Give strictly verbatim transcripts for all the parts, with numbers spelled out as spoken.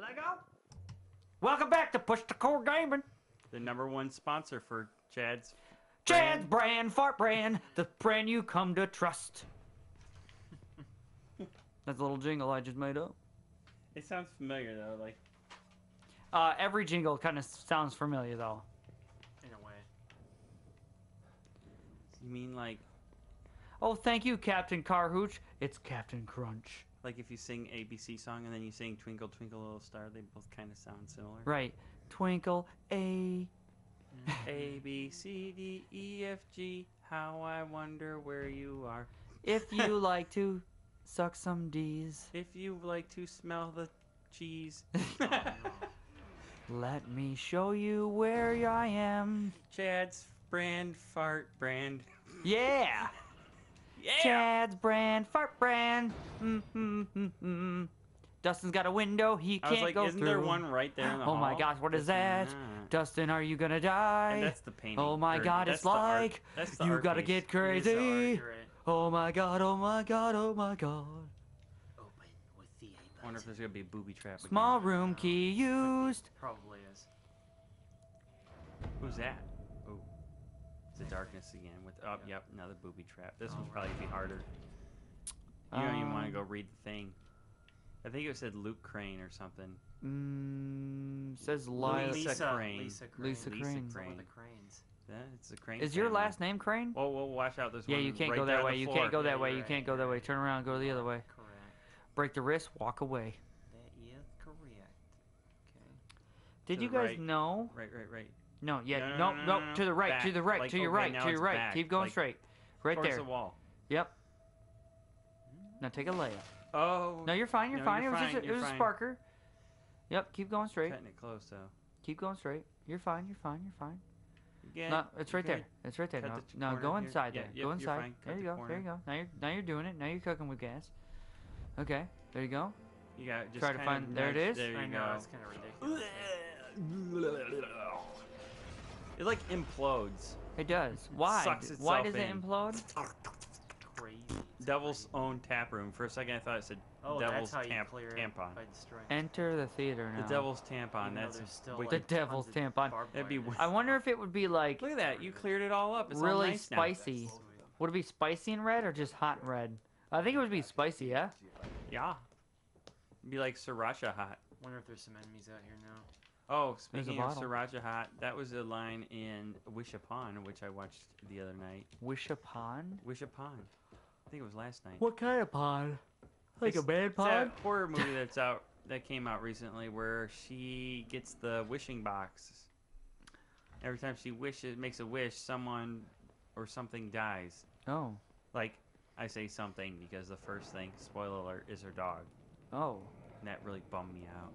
Leg up. Welcome back to Push the Core Gaming. The number one sponsor for Chad's. Chad's brand, brand fart brand, the brand you come to trust. That's a little jingle I just made up. It sounds familiar though, like. Uh, every jingle kind of sounds familiar though. In a way. You mean like? Oh, thank you, Captain Carhooch. It's Captain Crunch. Like if you sing A B C song and then you sing Twinkle Twinkle Little Star, they both kind of sound similar. Right. Twinkle A. A, B, C, D, E, F, G. How I wonder where you are. If you like to suck some D's. If you like to smell the cheese. Oh, no. Let me show you where I am. Chad's brand fart brand. Yeah. Yeah. Chad's brand fart brand. Mm, mm, mm, mm. Dustin's got a window he can't I was like, go isn't through. Isn't there one right there in the oh hall? My gosh, what is that? Mm. Dustin, are you gonna die? And that's the painting. Oh my god, that's it's like you gotta piece. Get crazy. Right. Oh my god, oh my god, oh my god. Open with the I wonder if there's gonna be a booby trap. Small again. Room key used. Probably is. Who's that? Oh, it's the darkness again. With oh, yep, yep another booby trap. This oh, one's probably right. be harder. You don't um, even want to go read the thing. I think it said Luke Crane or something. Mmm. Says Lisa, Lisa Crane. Lisa Crane. Lisa Crane. Lisa Crane. The cranes. Yeah, it's a crane. Is family. Your last name Crane? Whoa, whoa, watch out! There's yeah, one you can't right go that way. You can't go that yeah, way. You right, can't go right. that way. Turn around, go the other way. Correct. Break the wrist, walk away. That is correct. Okay. Did to you guys right. know? Right, right, right. No, yeah, no, no, no, no, no, no, no. To the right, back. To the right, like, to your okay, right, to your right. Back. Keep going like, straight. Right there. The wall. Yep. Now take a layup. Oh. No, you're fine. You're no, fine. You're it was fine, just a, it was fine. A sparker. Yep. Keep going straight. Cutting it close though. Keep going straight. You're fine. You're fine. You're fine. Yeah. No, it's right there. It's right there. No, no, go inside there. Yeah, go inside. There you go. Corner. There you go. Now you're now you're doing it. Now you're cooking with gas. Okay. There you go. You got just try to find. There it is. There you I know. Go. It's kind of ridiculous. It like implodes. It does. Why? It sucks itself Why does it in. Implode? Crazy. Devil's Own Tap Room. For a second, I thought it said oh, Devil's Tamp Tampon. Enter the theater now. The Devil's Tampon. Even that's still like the Devil's Tampon. That'd be. I wonder if it would be like. Look at that! You cleared it all up. It's really nice spicy. Now. Would it be spicy and red or just hot and red? I think it would be spicy, yeah. Yeah. It'd be like sriracha hot. Wonder if there's some enemies out here now. Oh, speaking of sriracha hot, that was a line in Wish Upon, which I watched the other night. Wish Upon? Wish Upon. I think it was last night. What kind of pod? Like it's, a bad pod? It's a horror movie that's out that came out recently where she gets the wishing box. Every time she wishes, makes a wish, someone or something dies. Oh. Like, I say something because the first thing, spoiler alert, is her dog. Oh. And that really bummed me out.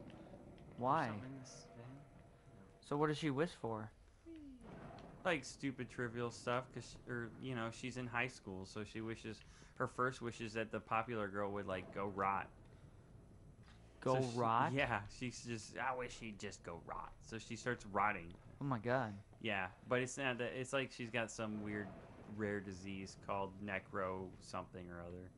Why? So what does she wish for? Like stupid trivial stuff, cause or you know she's in high school, so she wishes her first wish is that the popular girl would like go rot. Go so rot? She, yeah, she's just I wish she'd just go rot. So she starts rotting. Oh my god. Yeah, but it's not that. It's like she's got some weird, rare disease called necro something or other.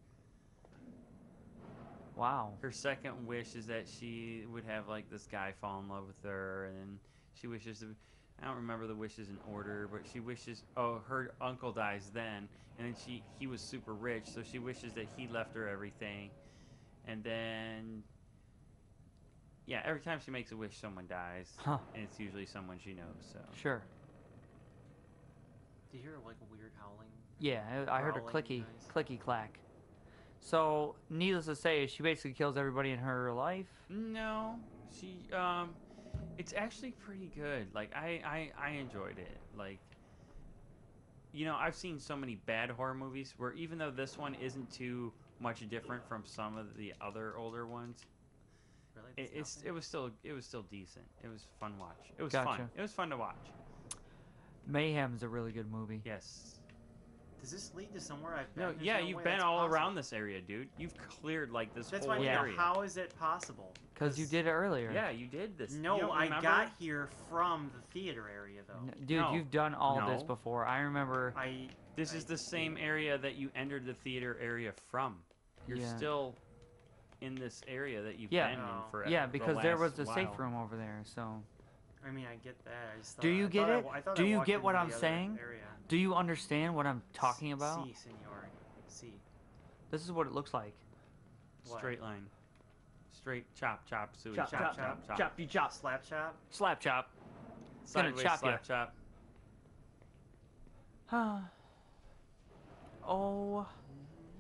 Wow. Her second wish is that she would have like this guy fall in love with her, and then she wishes to. I don't remember the wishes in order, but she wishes. Oh, her uncle dies then, and then she he was super rich, so she wishes that he left her everything, and then. Yeah, every time she makes a wish, someone dies, huh. and it's usually someone she knows. So. Sure. Did you hear like a weird howling? Yeah, I, I heard a clicky, noise. clicky clack. So, needless to say, she basically kills everybody in her life. No, she, um, it's actually pretty good. Like, I, I, I enjoyed it. Like, you know, I've seen so many bad horror movies where even though this one isn't too much different from some of the other older ones, really? It, it's, it was still, it was still decent. It was fun watch. It was gotcha. fun. It was fun to watch. Mayhem's a really good movie. Yes. Does this lead to somewhere I've been? No, yeah, no you've been all possible. Around this area, dude. You've cleared like this that's whole area. That's why I know how is it possible? Because you did it earlier. Yeah, you did this. No, I remember? Got here from the theater area though. No, dude, no. you've done all no. this before. I remember. I. This I, is the same I, area that you entered the theater area from. You're yeah. still in this area that you've yeah. been oh. in forever. Yeah, because the there was a safe room over there, so... I mean, I get that. I just Do you I get it? I, I Do I you get what I'm saying? Area. Do you understand what I'm talking S about? See, si, senor. See. Si. This is what it looks like. What? Straight line. Straight chop, chop, suey. Chop, chop, chop, chop. Chop, chop. You chop. Slap chop? Slap chop. It's gonna chop slap you. Chop. Huh. Oh,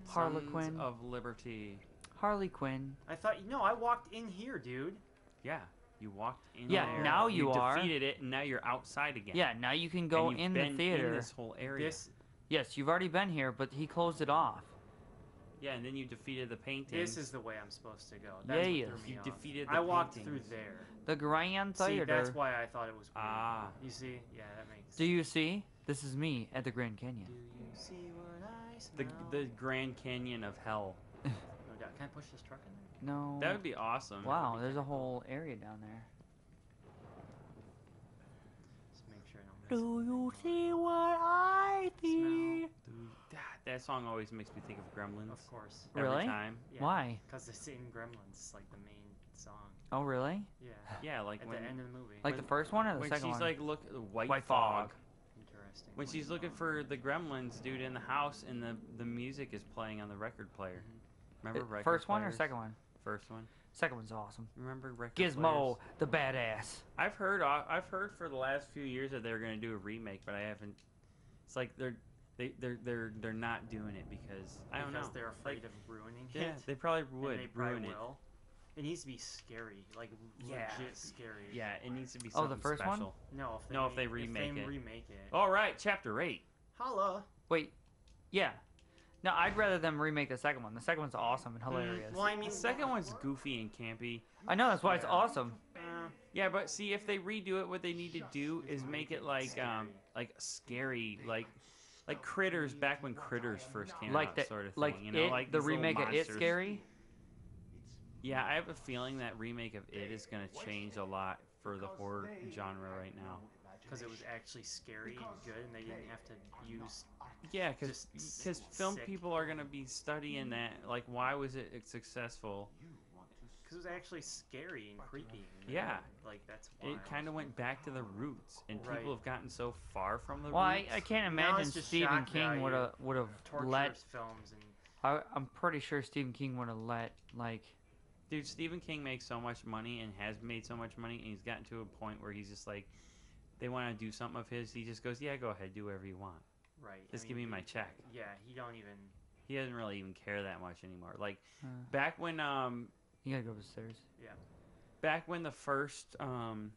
Harlequin. Sons of Liberty. Harley Quinn. I thought, you know, I walked in here, dude. Yeah. You walked in yeah, there. Yeah, now you, you are. You defeated it, and now you're outside again. Yeah, now you can go and in the theater. In this whole area. This, yes, you've already been here, but he closed it off. Yeah, and then you defeated the painting. This is the way I'm supposed to go. That's yeah, what yes. you off. defeated. The I walked paintings. through there. The Grand Theater. See, that's why I thought it was. Weird. Ah, you see? Yeah, that makes. Do sense. you see? This is me at the Grand Canyon. Do you see what I smell? The the Grand Canyon of hell. Can I push this truck in there? No. That would be awesome. Wow, be there's a whole area down there. Just make sure I don't miss Do it. you see what I see? That, that song always makes me think of Gremlins. Of course. Every really? time. Yeah. Why? Because it's in Gremlins, like the main song. Oh, really? Yeah. Yeah, like at when, the end of the movie. Like when, the first one or the when second she's one? She's like, look, white, white fog. fog. Interesting. When white she's fog. looking for the Gremlins, dude, in the house, and the the music is playing on the record player. Mm-hmm. Remember record First one players? or second one? First one. Second one's awesome. Remember record Gizmo, players? the badass. I've heard I've heard for the last few years that they're going to do a remake, but I haven't. It's like they're they they're they're they're not doing it because I don't because know. They're afraid like, of ruining it. Yeah, they probably would. And they probably ruin will. It. It needs to be scary, like yeah. legit scary. Yeah, it needs to be something special. Oh, the first special. one? No, if they no, make, if they remake if they it. remake it. All right, chapter eight. Holla. Wait. Yeah. No, I'd rather them remake the second one. The second one's awesome and hilarious. Well, I mean, the second one's goofy and campy. I know, that's why it's awesome. Yeah, but see, if they redo it, what they need to do is make it like, um, like scary, like, like Critters back when Critters first came like out, the, sort of thing. Like you know, it, like the remake of It Scary. Yeah, I have a feeling that remake of It is going to change a lot for the horror genre right now. Because it was actually scary and good, and they didn't have to use. Yeah, because because film sick. people are gonna be studying that. Like, why was it successful? Because it was actually scary and creepy. And yeah, like that's. Wild. It kind of went back to the roots, and right. people have gotten so far from the. Well, roots. I, I can't imagine Stephen King would have would have let films and. I, I'm pretty sure Stephen King would have let like. Dude, Stephen King makes so much money and has made so much money, and he's gotten to a point where he's just like. They want to do something of his, he just goes, yeah, go ahead, do whatever you want. Right. Just I mean, give me my check. Yeah, he don't even... He doesn't really even care that much anymore. Like, uh, back when... um, You gotta go upstairs. Yeah. Back when the first... um,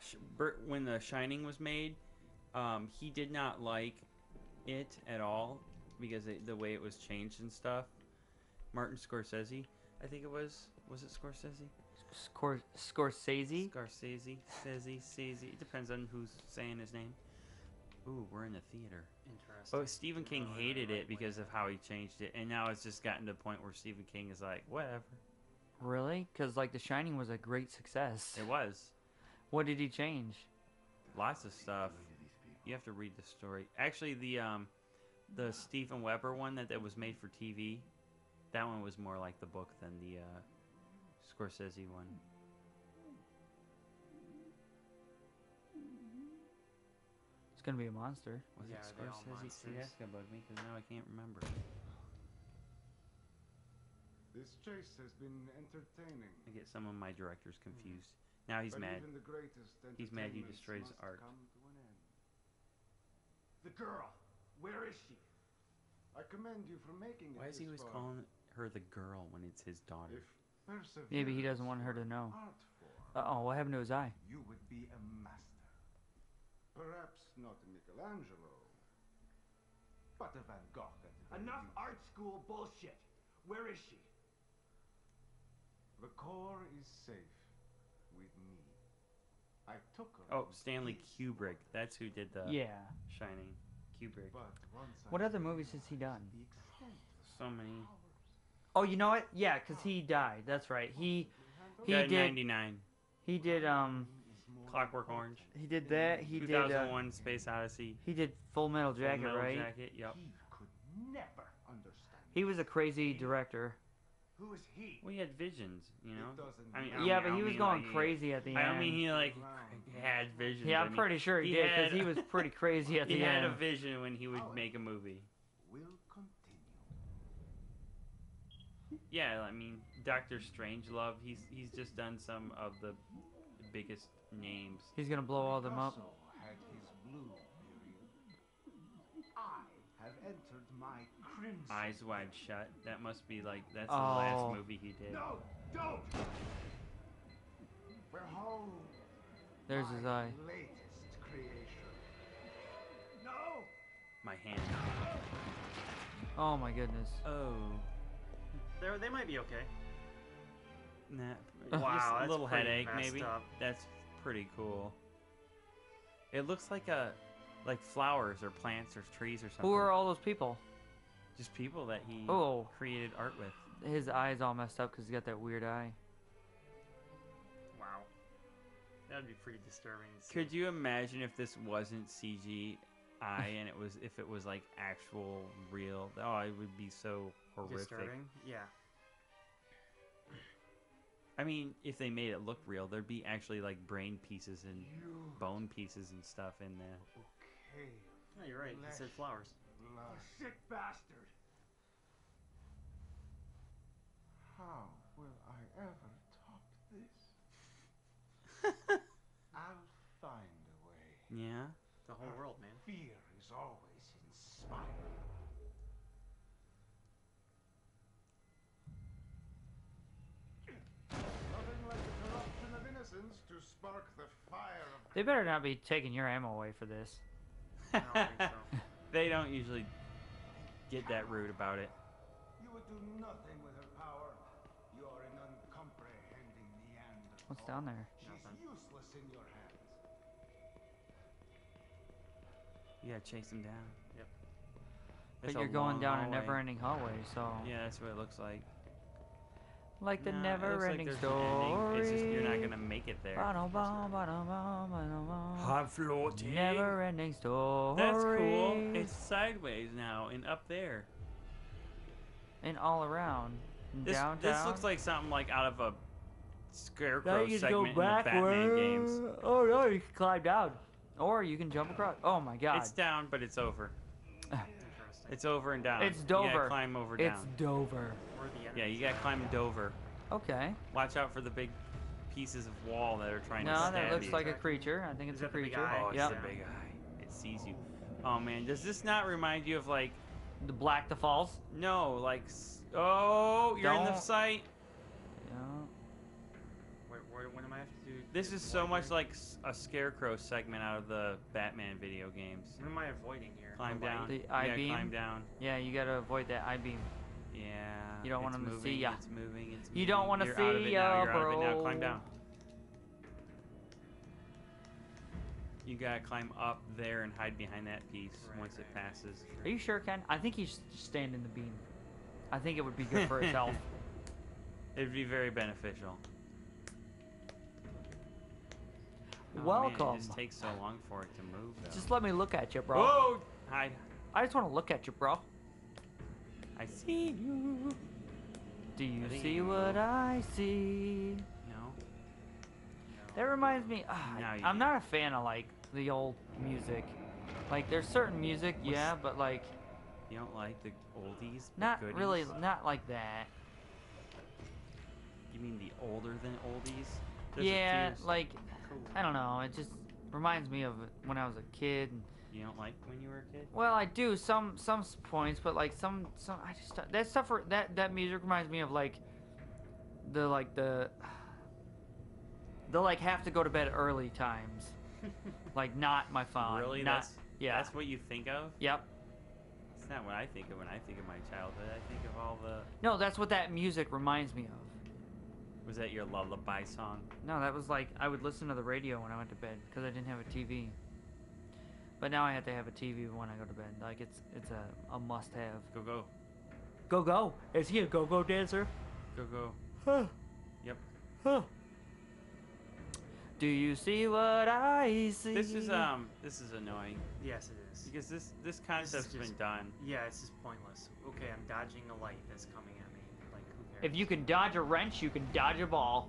sh when The Shining was made, um, he did not like it at all because it, the way it was changed and stuff. Martin Scorsese, I think it was. Was it Scorsese? Scor Scorsese? Scorsese, Sezzy, Sezzy. It depends on who's saying his name. Ooh, we're in the theater. Interesting. Oh, Stephen King oh, hated right it because way. of how he changed it, and now it's just gotten to the point where Stephen King is like, whatever. Really? Because, like, The Shining was a great success. It was. What did he change? Lots of stuff. You have to read the story. Actually, the, um, the Stephen Weber one that, that was made for T V, that one was more like the book than the, uh... Scorsese one. It's gonna be a monster. Was yeah, it Scorsese? See, that's gonna bug me because now I can't remember. This chase has been entertaining. I get some of my directors confused. Mm. Now he's but mad. Even the he's mad you destroyed his art. The girl, where is she? I commend you for making. Why it is he always far. calling her the girl when it's his daughter? If Maybe he doesn't want her to know. Uh-oh, what happened to his eye? You would be a master. Perhaps not Michelangelo, but a Van Gogh. Enough art school bullshit. Where is she? The core is safe with me. I took her. Oh, Stanley Kubrick. That's who did the yeah. Shining. Kubrick. But once what other movies has he done? So many. Oh, you know what? Yeah, because he died. That's right. He he died in did ninety-nine. He did um Clockwork Orange. He did that. He did uh, two thousand one: Space Odyssey. He did Full Metal Jacket, Full Metal right? Jacket, yep. He could never understand. He was a crazy director. Who is he? Well, he had visions, you know. I mean, I yeah, mean, but he was going like crazy he, at the end. I don't mean he like had visions. Yeah, I'm I mean, pretty sure he, he did because he was pretty crazy at the end. He had a vision when he would Our make a movie. Will continue. Yeah, I mean, Doctor Strangelove. He's he's just done some of the biggest names. He's gonna blow all them up. Also had his blue period. I have entered my crimson. Eyes Wide Shut. That must be like that's oh. the last movie he did. No, don't. We're home. There's my his eye. Latest creation. No. My hand. Oh my goodness. Oh. They they might be okay. Nah. Wow, just that's a little headache maybe. Up. That's pretty cool. It looks like a like flowers or plants or trees or something. Who are all those people? Just people that he oh. created art with. His eye's all messed up because he's got that weird eye. Wow. That'd be pretty disturbing. Could you imagine if this wasn't C G I and it was if it was like actual real? Oh, it would be so horrific. Disturbing? Yeah. I mean, if they made it look real, there'd be actually like brain pieces and you. bone pieces and stuff in there. Okay. No, you're right. He said flowers. You sick bastard. How will I ever top this? I'll find a way. Yeah. The whole Our world, man. Fear is always inspiring. Nothing like the corruption of innocence to spark the fire of... They better not be taking your ammo away for this. I don't think so. They don't usually get that rude about it. You would do nothing with her power. You are an uncomprehending Neanderthal. What's down there? She's Nothing. useless in your hands. You gotta chase him down. Yep. But you're going down hallway. a never-ending hallway, so... Yeah, that's what it looks like. Like the no, never-ending like story. It's just you're not gonna make it there. I'm floating. Never-ending story. That's cool. It's sideways now and up there. And all around. And this, down, this down. looks like something like out of a Scarecrow segment in the Batman games. Oh no, you can climb down, or you can jump across. Oh my God. It's down, but it's over. It's over and down. It's Dover. You gotta climb over down. It's Dover. Yeah, you gotta climb Dover. Okay. Watch out for the big pieces of wall that are trying no, to stab you. No, that looks you. like a creature. I think it's Is a creature. Big eye? Oh, it's yep. a big eye. It sees you. Oh man, does this not remind you of like the Black the Falls? No, like oh, you're Don't. in the sight. Yeah. Wait, what am I have to do? This is so much here? like a Scarecrow segment out of the Batman video games. What am I avoiding here? Climb oh, down. The I beam. Climb down. Yeah, you gotta avoid that I beam. Yeah. You don't want them moving, to see ya. It's moving, it's moving. You don't want to see ya, bro. You're out of it now. Climb down. You gotta climb up there and hide behind that piece right, once right, it passes. Right, sure. Are you sure, Ken? I think he's standing in the beam. I think it would be good for itself. It'd be very beneficial. Oh, Welcome. Man, it just takes so long for it to move, though. Just let me look at you, bro. Whoa! Hi. I just want to look at you, bro. I see you. Do you see you what I see? No. no. That reminds me. Uh, no, I'm do. not a fan of like the old music. Like there's certain music, What's, yeah, but like. You don't like the oldies? The not goodies? really. Not like that. You mean the older than oldies? There's yeah, like cool. I don't know. It just reminds me of when I was a kid. And, You don't like when you were a kid? Well, I do some some points, but like some some I just that stuff for, that that music reminds me of like the like the the like have to go to bed early times, like not my phone. Really? Not, that's yeah. That's what you think of? Yep. That's not what I think of when I think of my childhood. I think of all the. No, that's what that music reminds me of. Was that your lullaby song? No, that was like I would listen to the radio when I went to bed because I didn't have a T V. But now I have to have a T V when I go to bed. Like it's it's a, a must-have. Go go. Go go. Is he a go go dancer? Go go. Huh. Yep. Huh. Do you see what I see? This is um this is annoying. Yes, it is. Because this this concept's this just, been done. Yeah, it's just pointless. Okay, I'm dodging a light that's coming at me. Like who cares? If you can dodge a wrench, you can dodge a ball.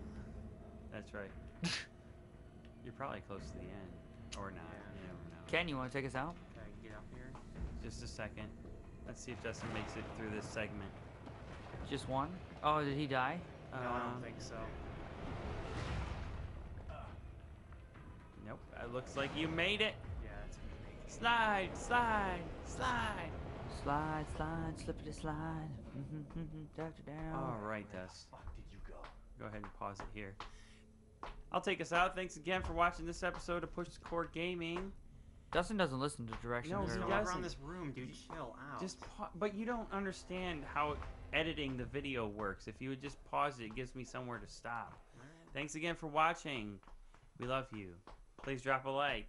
That's right. You're probably close to the end. Or not. Yeah. You never know. Ken, you want to take us out? Can I get out here? Just a second. Let's see if Justin makes it through this segment. Just one? Oh, did he die? No, um, I don't think so. Nope. It looks like you made it. Yeah, that's me making it. Slide, slide, slide. Slide, slide, slippity slide. Doctor down. All right, Dust. Where the fuck did you go? Go ahead and pause it here. I'll take us out. Thanks again for watching this episode of Push the Core Gaming. Dustin doesn't listen to directions. No, he doesn't. Around this room, dude. Chill out. Just, pa but you don't understand how editing the video works. If you would just pause it, it gives me somewhere to stop. Right. Thanks again for watching. We love you. Please drop a like.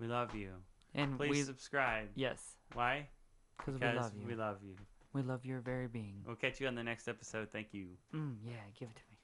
We love you. And please we... subscribe. Yes. Why? Because we love you. We love you. We love your very being. We'll catch you on the next episode. Thank you. Mm, yeah, give it to me.